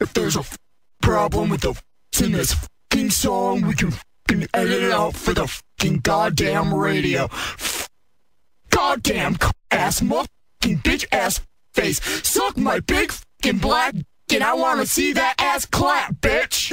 If there's a problem with the in this fucking song, we can edit it out for the fucking goddamn radio. Goddamn ass motherfucking bitch ass face. Suck my big fucking black dick and I wanna see that ass clap, bitch.